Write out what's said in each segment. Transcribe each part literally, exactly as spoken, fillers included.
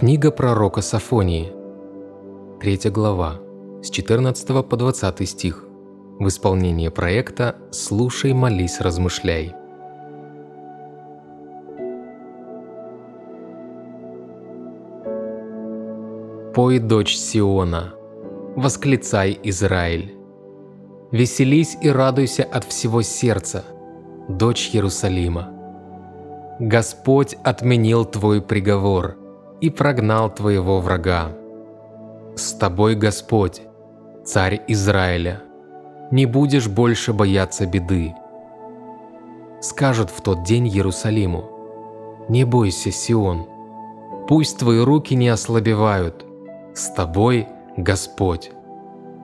Книга пророка Софонии, третья глава, с четырнадцатого по двадцатый стих, в исполнении проекта «Слушай, молись, размышляй». «Пой, дочь Сиона, восклицай, Израиль! Веселись и радуйся от всего сердца, дочь Иерусалима! Господь отменил твой приговор и прогнал твоего врага. С тобой Господь, Царь Израиля, не будешь больше бояться беды. Скажут в тот день Иерусалиму: не бойся, Сион, пусть твои руки не ослабевают. С тобой Господь,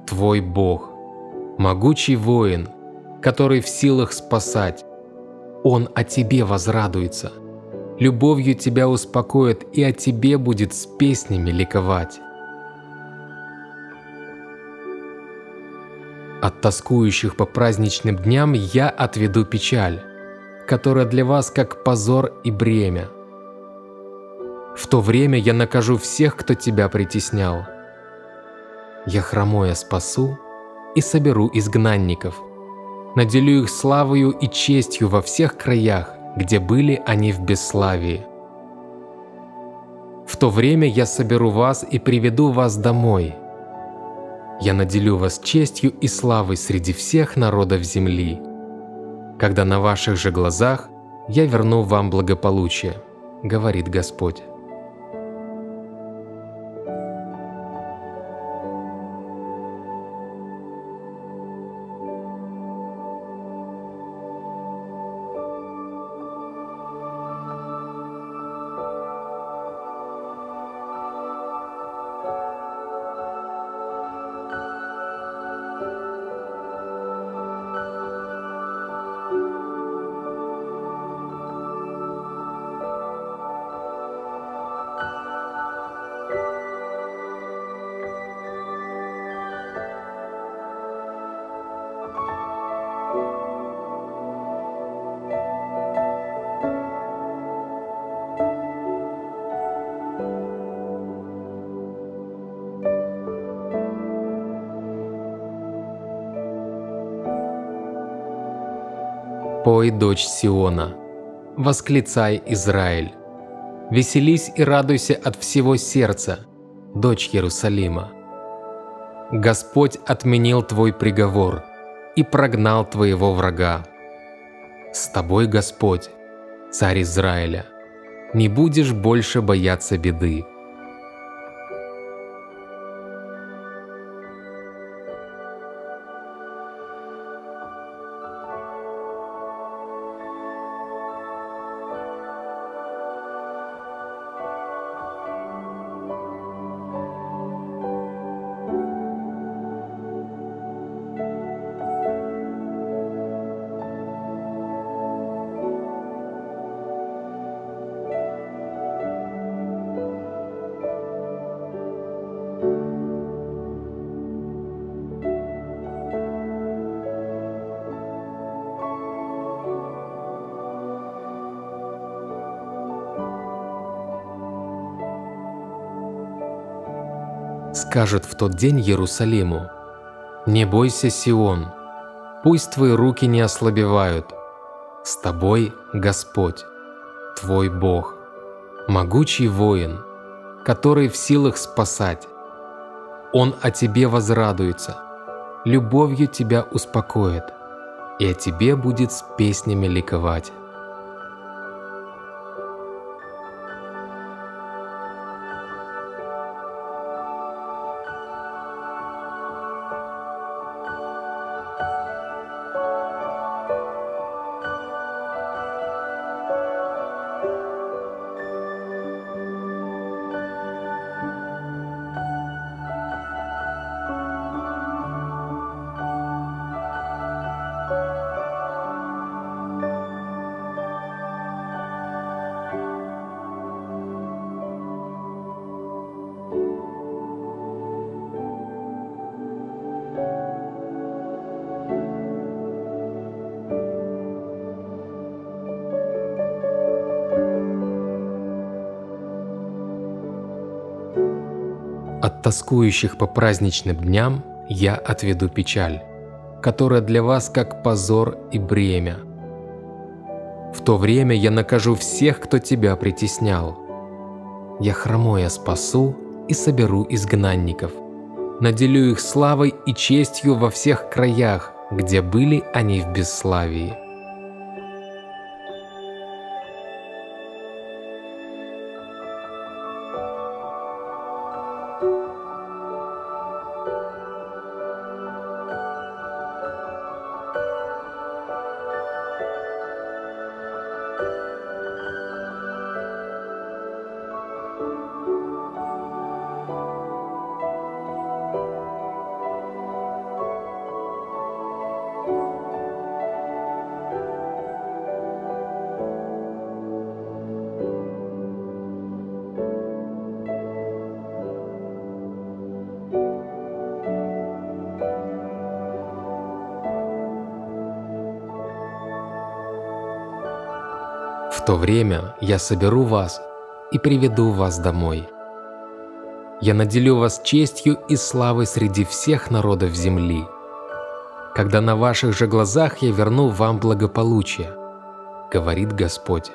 твой Бог, могучий воин, который в силах спасать. Он о тебе возрадуется, любовью тебя успокоит и о тебе будет с песнями ликовать. От тоскующих по праздничным дням я отведу печаль, которая для вас как позор и бремя. В то время я накажу всех, кто тебя притеснял. Я хромое спасу и соберу изгнанников, наделю их славою и честью во всех краях, где были они в бесславии. В то время я соберу вас и приведу вас домой. Я наделю вас честью и славой среди всех народов земли, когда на ваших же глазах я верну вам благополучие, говорит Господь». «Пой, дочь Сиона, восклицай, Израиль! Веселись и радуйся от всего сердца, дочь Иерусалима! Господь отменил твой приговор и прогнал твоего врага. С тобой Господь, Царь Израиля, не будешь больше бояться беды». Скажет в тот день Иерусалиму: не бойся, Сион, пусть твои руки не ослабевают. С тобой Господь, твой Бог, могучий воин, который в силах спасать. Он о тебе возрадуется, любовью тебя успокоит, и о тебе будет с песнями ликовать». тоскующих по праздничным дням я отведу печаль, которая для вас как позор и бремя. В то время я накажу всех, кто тебя притеснял. Я хромое спасу и соберу изгнанников, наделю их славой и честью во всех краях, где были они в бесславии». В то время я соберу вас и приведу вас домой. Я наделю вас честью и славой среди всех народов земли, когда на ваших же глазах я верну вам благополучие, говорит Господь.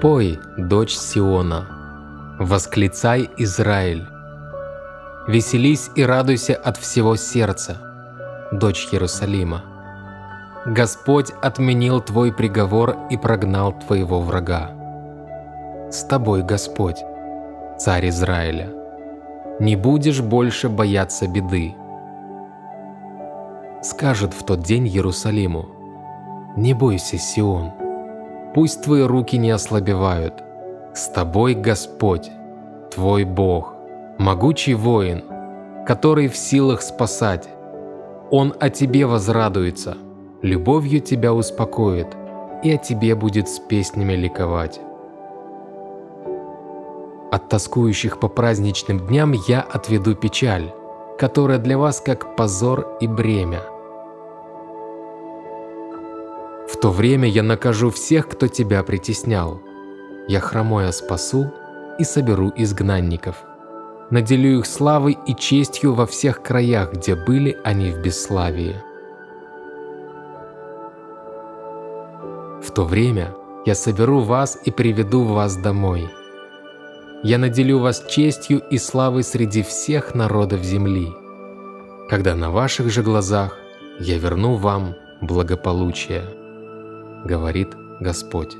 «Пой, дочь Сиона, восклицай, Израиль! Веселись и радуйся от всего сердца, дочь Иерусалима! Господь отменил твой приговор и прогнал твоего врага. С тобой Господь, Царь Израиля! Не будешь больше бояться беды!» Скажет в тот день Иерусалиму: «Не бойся, Сион! Пусть твои руки не ослабевают. С тобой Господь, твой Бог, могучий воин, который в силах спасать. Он о тебе возрадуется, любовью тебя успокоит, и о тебе будет с песнями ликовать». От тоскующих по праздничным дням я отведу печаль, которая для вас как позор и бремя. В то время я накажу всех, кто тебя притеснял. Я хромое спасу и соберу изгнанников. Наделю их славой и честью во всех краях, где были они в бесславии. В то время я соберу вас и приведу вас домой. Я наделю вас честью и славой среди всех народов земли, когда на ваших же глазах я верну вам благополучие, говорит Господь.